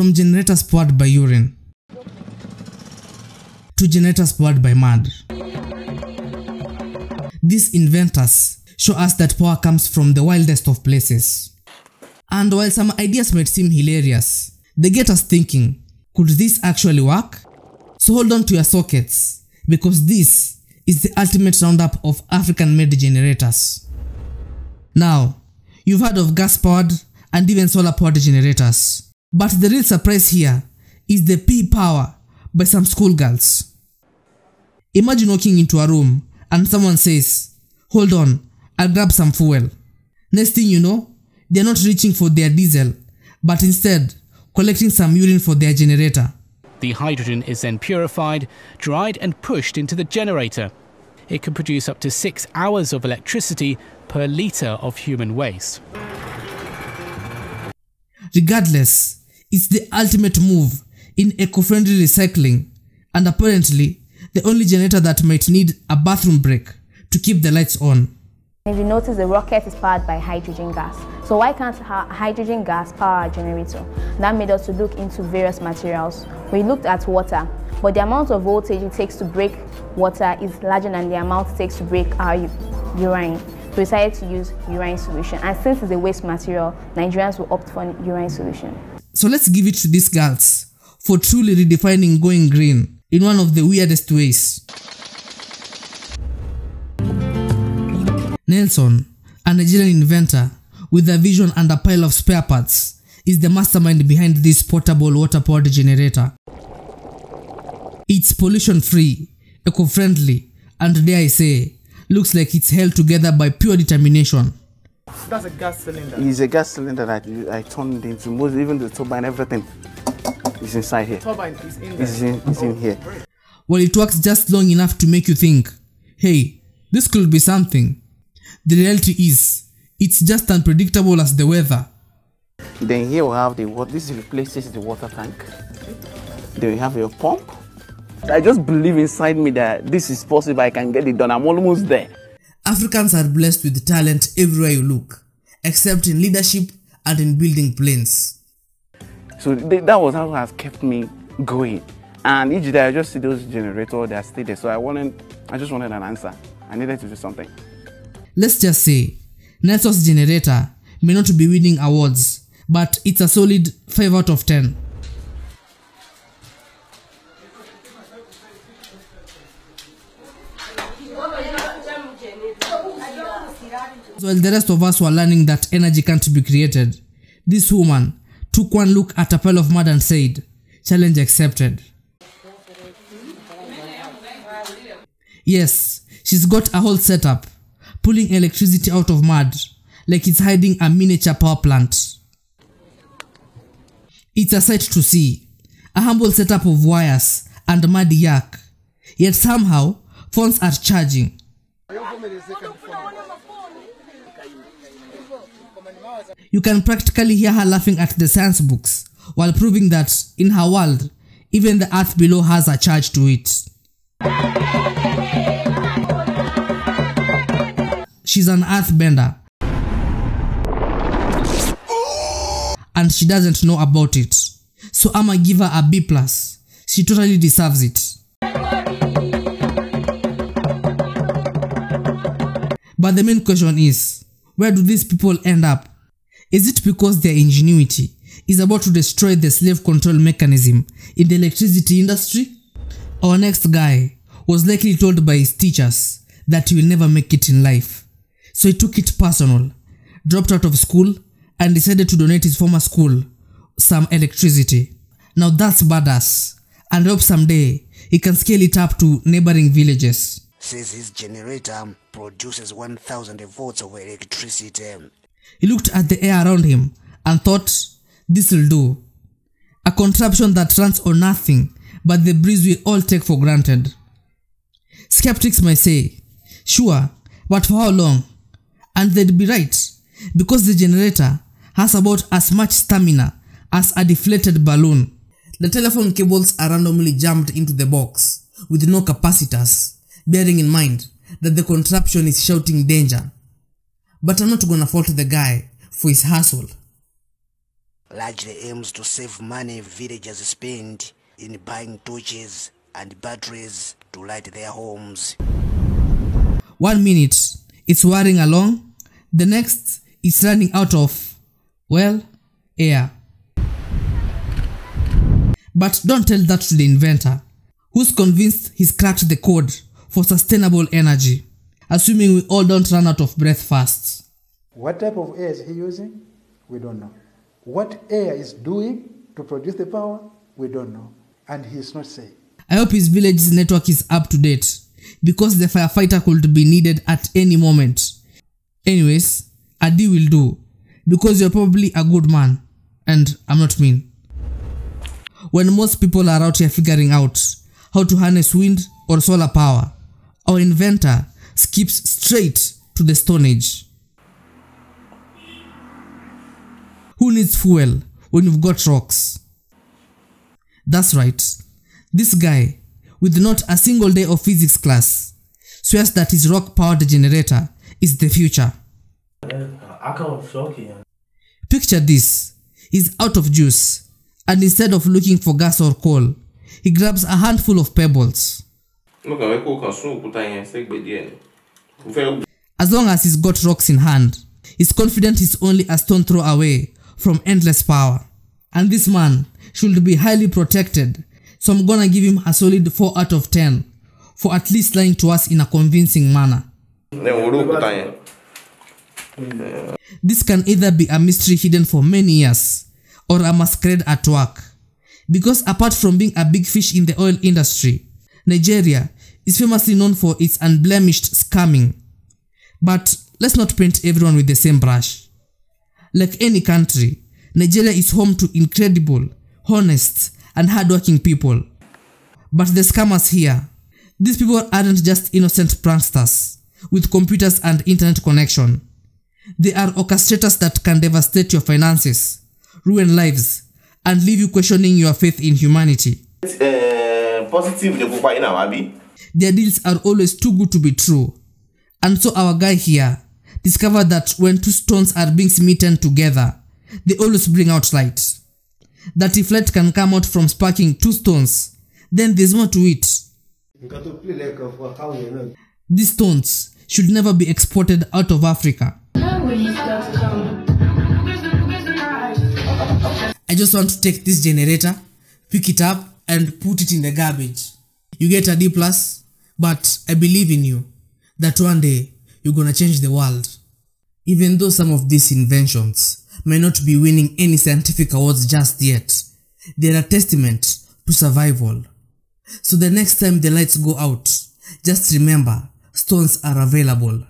from generator squad by urine to generator squad by mud. These inventors show us that power comes from the wildest of places. And while some ideas might seem hilarious, they get us thinking, could this actually work? So hold on to your sockets, because this is the ultimate roundup of African-made generators. Now, you've heard of gas-powered and even solar-powered generators, but the real surprise here is the P-power by some schoolgirls. Imagine walking into a room and someone says, "Hold on, I'll grab some fuel." Next thing you know, they're not reaching for their diesel, but instead collecting some urine for their generator. The hydrogen is then purified, dried and pushed into the generator. It can produce up to 6 hours of electricity per litre of human waste. Regardless, it's the ultimate move in eco-friendly recycling, and apparently the only generator that might need a bathroom break to keep the lights on. If you notice, the rocket is powered by hydrogen gas. So why can't hydrogen gas power a generator? That made us to look into various materials. We looked at water, but the amount of voltage it takes to break water is larger than the amount it takes to break our urine. So we decided to use urine solution. And since it's a waste material, Nigerians will opt for urine solution. So let's give it to these girls for truly redefining going green in one of the weirdest ways. Nelson, a Nigerian inventor with a vision and a pile of spare parts, is the mastermind behind this portable water-powered generator. It's pollution-free, eco-friendly, and dare I say, looks like it's held together by pure determination. That's a gas cylinder. It's a gas cylinder that I turned into, most, even the turbine, everything is inside here. The turbine is in there. It's in here. Great. Well, it works just long enough to make you think, hey, this could be something. The reality is, it's just unpredictable as the weather. Then here we have the water. This replaces the water tank. Then we have your pump. I just believe inside me that this is possible. I can get it done. I'm almost there. Africans are blessed with talent everywhere you look, except in leadership and in building planes. So that was how it has kept me going. And each day I just see those generators that stay there. So I just wanted an answer. I needed to do something. Let's just say, Nelson's generator may not be winning awards, but it's a solid 5 out of 10. While the rest of us were learning that energy can't be created, this woman took one look at a pile of mud and said, "Challenge accepted." Yes, she's got a whole setup, pulling electricity out of mud like it's hiding a miniature power plant. It's a sight to see, a humble setup of wires and muddy yak, yet somehow phones are charging. You can practically hear her laughing at the science books while proving that in her world, even the earth below has a charge to it. She's an earthbender, and she doesn't know about it. So I'ma give her a B+. She totally deserves it. But the main question is, where do these people end up? Is it because their ingenuity is about to destroy the slave control mechanism in the electricity industry? Our next guy was likely told by his teachers that he will never make it in life. So he took it personal, dropped out of school, and decided to donate his former school some electricity. Now that's badass, and hope someday he can scale it up to neighboring villages. Says his generator produces 1,000 volts of electricity. He looked at the air around him and thought, this'll do. A contraption that runs on nothing but the breeze we all take for granted. Skeptics may say, sure, but for how long? And they'd be right, because the generator has about as much stamina as a deflated balloon. The telephone cables are randomly jammed into the box with no capacitors, bearing in mind that the contraption is shouting danger. But I'm not gonna fault the guy for his hustle. largely aims to save money villagers spend in buying torches and batteries to light their homes. 1 minute, it's whirring along, the next, it's running out of, well, air. But don't tell that to the inventor, who's convinced he's cracked the code for sustainable energy, assuming we all don't run out of breath fast. What type of air is he using? We don't know. What air is doing to produce the power? We don't know. And he's not saying. I hope his village's network is up to date, because the firefighter could be needed at any moment. Anyways, a deal will do, because you're probably a good man, and I'm not mean. When most people are out here figuring out how to harness wind or solar power, our inventor skips straight to the Stone Age. Who needs fuel when you've got rocks? That's right, this guy, with not a single day of physics class, swears that his rock-powered generator is the future. Picture this, he's out of juice, and instead of looking for gas or coal, he grabs a handful of pebbles. As long as he's got rocks in hand, he's confident he's only a stone throw away from endless power. And this man should be highly protected, so I'm gonna give him a solid 4 out of 10 for at least lying to us in a convincing manner. This can either be a mystery hidden for many years or a masquerade at work, because apart from being a big fish in the oil industry, Nigeria is famously known for its unblemished scamming. But let's not paint everyone with the same brush. Like any country, Nigeria is home to incredible, honest, and hardworking people. But the scammers here, these people aren't just innocent pranksters with computers and internet connection. They are orchestrators that can devastate your finances, ruin lives, and leave you questioning your faith in humanity. Their deals are always too good to be true. And so our guy here discovered that when two stones are being smitten together, they always bring out light. That if light can come out from sparking two stones, then there's more to it. These stones should never be exported out of Africa. I just want to take this generator, pick it up, and put it in the garbage. You get a D+, but I believe in you, that one day you're gonna change the world. Even though some of these inventions may not be winning any scientific awards just yet, they are a testament to survival. So the next time the lights go out, just remember, stones are available.